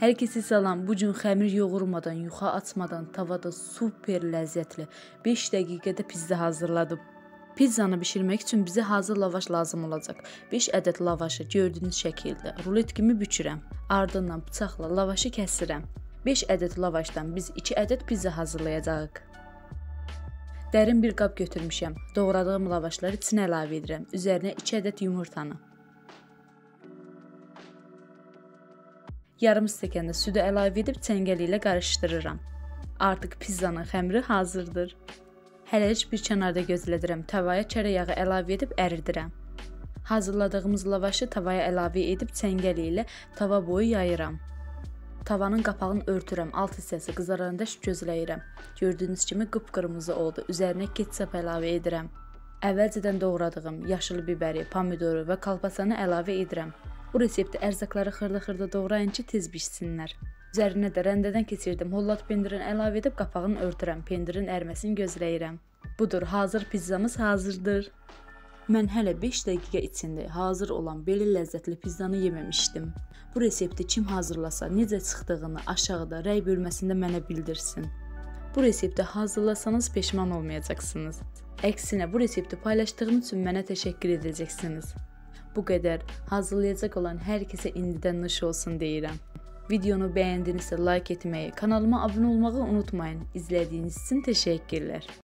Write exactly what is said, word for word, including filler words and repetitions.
Hər kəsi salam, bu gün xəmir yoğurmadan, yuxa açmadan tavada super ləzzətli beş dəqiqədə pizza hazırladım. Pizzanı bişirmək üçün bizə hazır lavaş lazım olacaq. beş ədəd lavaşı gördüyünüz şəkildə rulet kimi bükürəm. Ardından bıçaqla lavaşı kəsirəm. beş ədəd lavaşdan biz iki ədəd pizza hazırlayacağıq. Dərin bir qab götürmüşəm. Doğradığım lavaşları içinə əlavə edirəm. Üzərinə iki ədəd yumurtanı. Yarım stəkan da südü əlavə edib çəngəli ilə qarışdırıram. Artıq pizzanın xəmiri hazırdır. Hələlik bir kənarda gözlədirəm. Tavaya çərə yağı əlavə edib əridirəm. Hazırladığımız lavaşı tavaya əlavə edib çəngəli ilə tava boyu yayıram. Tavanın qapağını örtürəm. Alt hissəsi qızaranda gözləyirəm. Gördüyünüz kimi qıpqırmızı oldu. Üzərinə ketçap əlavə edirəm. Əvvəlcədən doğradığım yaşıl biberi, pomidoru və kalpasanı əlavə edirəm. Bu reseptdə ərzaqları xırda-xırda doğrayın ki, tez bişsinlər. Üzərinə də rəndədən keçirdim. Holland pendirini əlavə edib qapağını örtürəm. Pendirin əriməsini gözləyirəm. Budur, hazır pizzamız hazırdır. Mən hələ beş dəqiqə içində hazır olan belə ləzzətli pizzanı yeməmişdim. Bu resepti kim hazırlasa, necə çıxdığını aşağıda rəy bölməsində mənə bildirsin. Bu resepti hazırlasanız peşman olmayacaqsınız. Əksinə, bu resepti paylaşdığım üçün mənə təşəkkür edəcəksiniz. Bu qədər. Hazırlayacaq olan hər kəsə indidən nuş olsun deyirəm. Videonu bəyəndinizsə like etməyi, kanalıma abunə olmağı unutmayın. İzlədiyiniz üçün təşəkkürlər.